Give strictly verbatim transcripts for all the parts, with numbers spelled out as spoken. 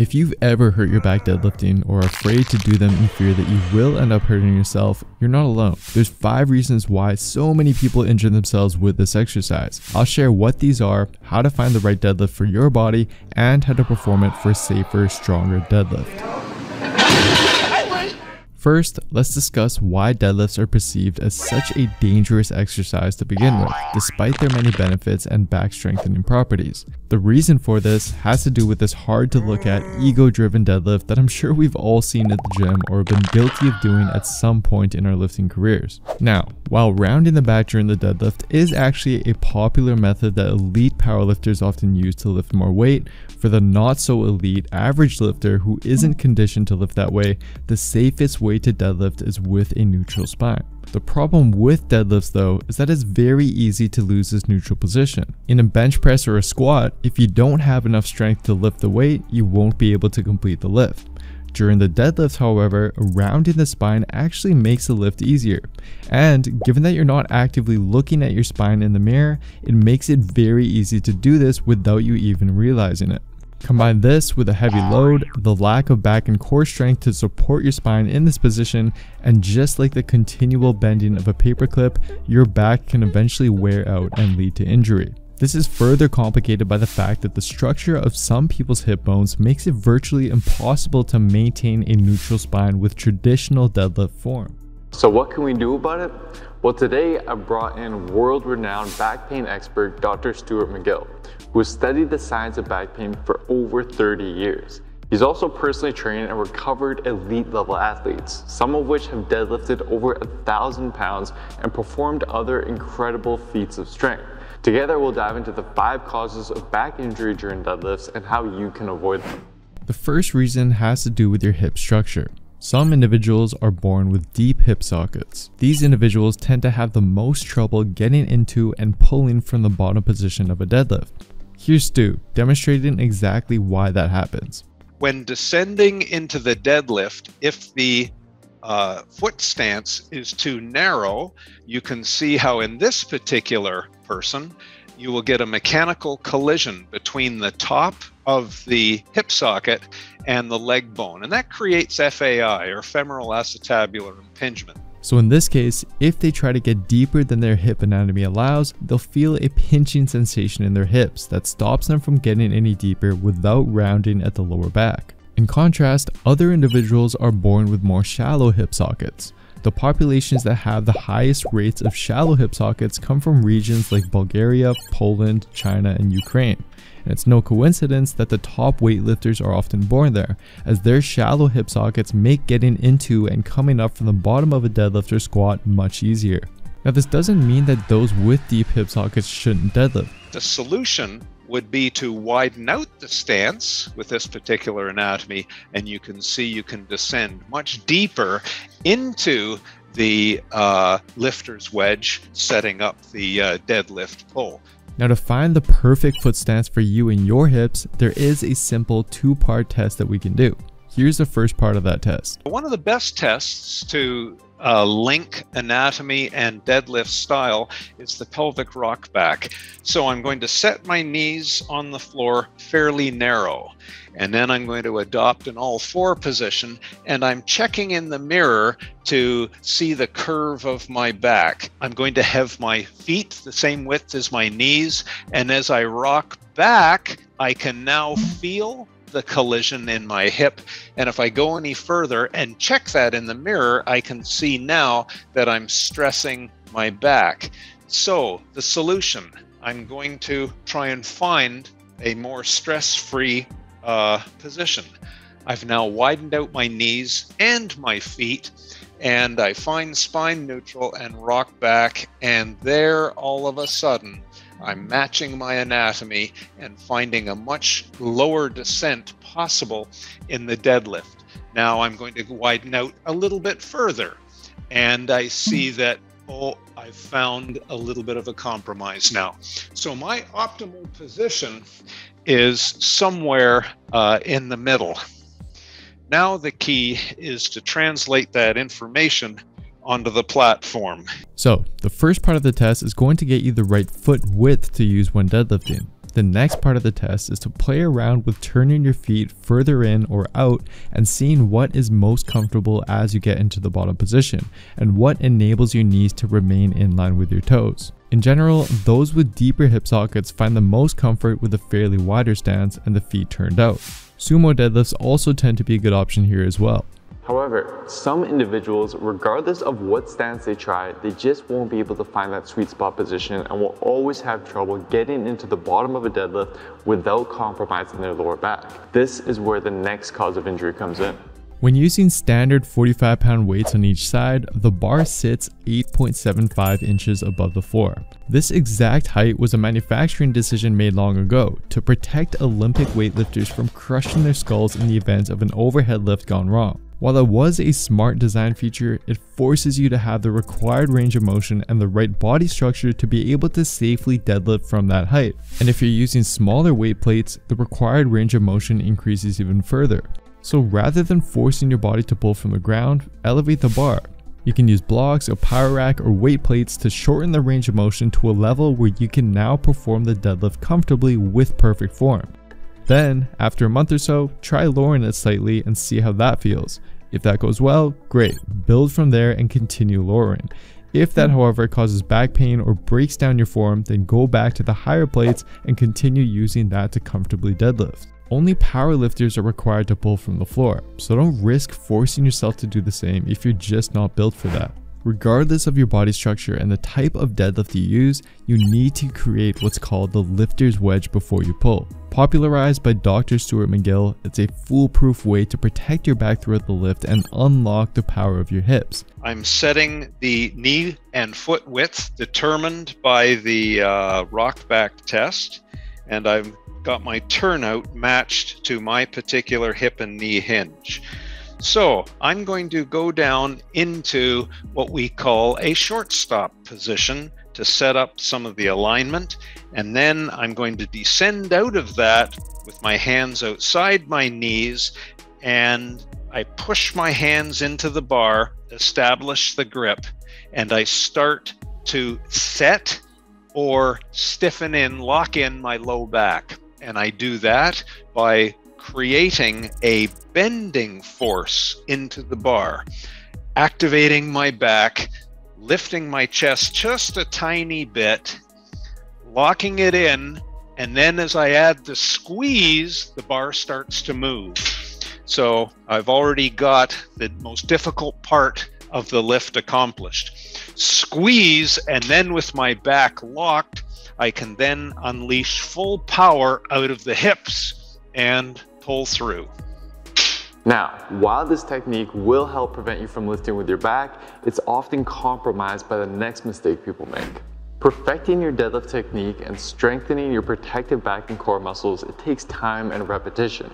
If you've ever hurt your back deadlifting or are afraid to do them in fear that you will end up hurting yourself, you're not alone. There's five reasons why so many people injure themselves with this exercise. I'll share what these are, how to find the right deadlift for your body, and how to perform it for a safer, stronger deadlift. First, let's discuss why deadlifts are perceived as such a dangerous exercise to begin with, despite their many benefits and back strengthening properties. The reason for this has to do with this hard to look at ego-driven deadlift that I'm sure we've all seen at the gym or been guilty of doing at some point in our lifting careers. Now, while rounding the back during the deadlift is actually a popular method that elite powerlifters often use to lift more weight, for the not so elite average lifter who isn't conditioned to lift that way, the safest way to deadlift is with a neutral spine. The problem with deadlifts though is that it's very easy to lose this neutral position. In a bench press or a squat, if you don't have enough strength to lift the weight, you won't be able to complete the lift. During the deadlift, however, rounding the spine actually makes the lift easier. And given that you're not actively looking at your spine in the mirror, it makes it very easy to do this without you even realizing it. Combine this with a heavy load, the lack of back and core strength to support your spine in this position, and just like the continual bending of a paperclip, your back can eventually wear out and lead to injury. This is further complicated by the fact that the structure of some people's hip bones makes it virtually impossible to maintain a neutral spine with traditional deadlift form. So what can we do about it? Well, today I brought in world-renowned back pain expert Doctor Stuart McGill, who has studied the science of back pain for over thirty years. He's also personally trained and recovered elite level athletes, some of which have deadlifted over a thousand pounds and performed other incredible feats of strength. Together, we'll dive into the five causes of back injury during deadlifts and how you can avoid them. The first reason has to do with your hip structure. Some individuals are born with deep hip sockets. These individuals tend to have the most trouble getting into and pulling from the bottom position of a deadlift. Here's Stu demonstrating exactly why that happens. When descending into the deadlift, if the uh, foot stance is too narrow, you can see how in this particular person, you will get a mechanical collision between the top of the hip socket and the leg bone, and that creates F A I, or femoral acetabular impingement. So in this case, if they try to get deeper than their hip anatomy allows, they'll feel a pinching sensation in their hips that stops them from getting any deeper without rounding at the lower back. In contrast, other individuals are born with more shallow hip sockets. The populations that have the highest rates of shallow hip sockets come from regions like Bulgaria, Poland, China, and Ukraine. And it's no coincidence that the top weightlifters are often born there, as their shallow hip sockets make getting into and coming up from the bottom of a deadlift or squat much easier. Now, this doesn't mean that those with deep hip sockets shouldn't deadlift. The solution would be to widen out the stance with this particular anatomy, and you can see you can descend much deeper into the uh, lifter's wedge, setting up the uh, deadlift pull. Now, to find the perfect foot stance for you and your hips, there is a simple two-part test that we can do. Here's the first part of that test. One of the best tests to uh, link anatomy and deadlift style is the pelvic rock back. So I'm going to set my knees on the floor fairly narrow, and then I'm going to adopt an all four position, and I'm checking in the mirror to see the curve of my back. I'm going to have my feet the same width as my knees, and as I rock back, I can now feel the collision in my hip, and if I go any further and check that in the mirror, I can see now that I'm stressing my back. So the solution, I'm going to try and find a more stress-free uh, position. I've now widened out my knees and my feet, and I find spine neutral and rock back, and there all of a sudden I'm matching my anatomy and finding a much lower descent possible in the deadlift. Now I'm going to widen out a little bit further, and I see that, oh, I've found a little bit of a compromise now. So my optimal position is somewhere uh, in the middle. Now the key is to translate that information onto the platform. So the first part of the test is going to get you the right foot width to use when deadlifting. The next part of the test is to play around with turning your feet further in or out and seeing what is most comfortable as you get into the bottom position and what enables your knees to remain in line with your toes. In general, those with deeper hip sockets find the most comfort with a fairly wider stance and the feet turned out. Sumo deadlifts also tend to be a good option here as well. However, some individuals, regardless of what stance they try, they just won't be able to find that sweet spot position and will always have trouble getting into the bottom of a deadlift without compromising their lower back. This is where the next cause of injury comes in. When using standard forty-five pound weights on each side, the bar sits eight point seven five inches above the floor. This exact height was a manufacturing decision made long ago to protect Olympic weightlifters from crushing their skulls in the event of an overhead lift gone wrong. While it was a smart design feature, it forces you to have the required range of motion and the right body structure to be able to safely deadlift from that height. And if you're using smaller weight plates, the required range of motion increases even further. So rather than forcing your body to pull from the ground, elevate the bar. You can use blocks, a power rack, or weight plates to shorten the range of motion to a level where you can now perform the deadlift comfortably with perfect form. Then, after a month or so, try lowering it slightly and see how that feels. If that goes well, great, build from there and continue lowering. If that, however, causes back pain or breaks down your form, then go back to the higher plates and continue using that to comfortably deadlift. Only powerlifters are required to pull from the floor, so don't risk forcing yourself to do the same if you're just not built for that. Regardless of your body structure and the type of deadlift you use, you need to create what's called the lifter's wedge before you pull. Popularized by Doctor Stuart McGill, it's a foolproof way to protect your back throughout the lift and unlock the power of your hips. I'm setting the knee and foot width determined by the uh, rock back test, and I've got my turnout matched to my particular hip and knee hinge. So I'm going to go down into what we call a shortstop position to set up some of the alignment, and then I'm going to descend out of that with my hands outside my knees, and I push my hands into the bar, establish the grip, and I start to set or stiffen in, lock in my low back. And I do that by creating a bending force into the bar, activating my back, lifting my chest just a tiny bit, locking it in, and then as I add the squeeze, the bar starts to move. So I've already got the most difficult part of the lift accomplished. Squeeze, and then with my back locked, I can then unleash full power out of the hips and pull through. Now, while this technique will help prevent you from lifting with your back, it's often compromised by the next mistake people make. Perfecting your deadlift technique and strengthening your protective back and core muscles, it takes time and repetition.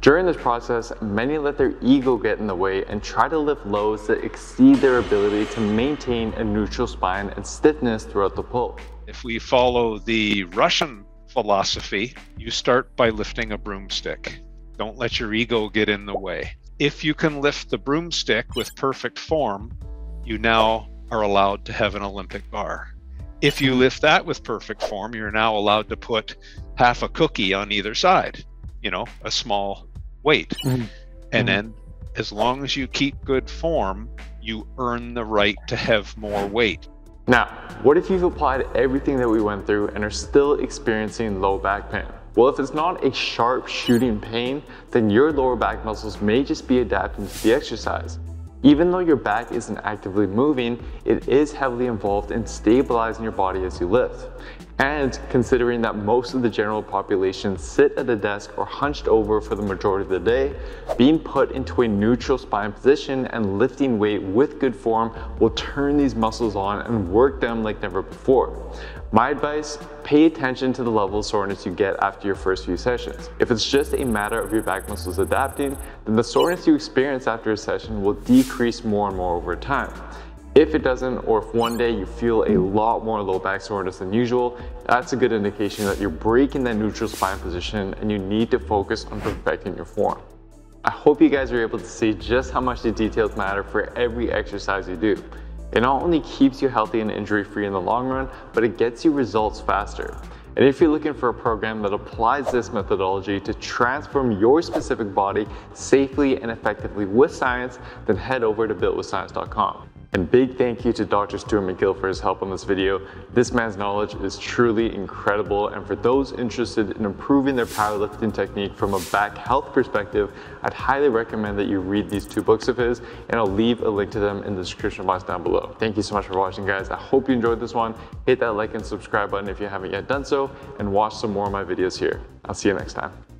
During this process, many let their ego get in the way and try to lift loads that exceed their ability to maintain a neutral spine and stiffness throughout the pull. If we follow the Russian philosophy, you start by lifting a broomstick. Don't let your ego get in the way. If you can lift the broomstick with perfect form, you now are allowed to have an Olympic bar. If you lift that with perfect form, you're now allowed to put half a cookie on either side, you know, a small weight. Mm-hmm. And then as long as you keep good form, you earn the right to have more weight. Now, what if you've applied everything that we went through and are still experiencing low back pain? Well, if it's not a sharp shooting pain, then your lower back muscles may just be adapting to the exercise. Even though your back isn't actively moving, it is heavily involved in stabilizing your body as you lift. And considering that most of the general population sit at a desk or hunched over for the majority of the day, being put into a neutral spine position and lifting weight with good form will turn these muscles on and work them like never before. My advice, pay attention to the level of soreness you get after your first few sessions. If it's just a matter of your back muscles adapting, then the soreness you experience after a session will decrease more and more over time. If it doesn't, or if one day you feel a lot more low back soreness than usual, that's a good indication that you're breaking that neutral spine position and you need to focus on perfecting your form. I hope you guys were able to see just how much the details matter for every exercise you do. It not only keeps you healthy and injury-free in the long run, but it gets you results faster. And if you're looking for a program that applies this methodology to transform your specific body safely and effectively with science, then head over to built with science dot com. And big thank you to Doctor Stuart McGill for his help on this video. This man's knowledge is truly incredible, and for those interested in improving their powerlifting technique from a back health perspective, I'd highly recommend that you read these two books of his, and I'll leave a link to them in the description box down below. Thank you so much for watching, guys. I hope you enjoyed this one. Hit that like and subscribe button if you haven't yet done so, and watch some more of my videos here. I'll see you next time.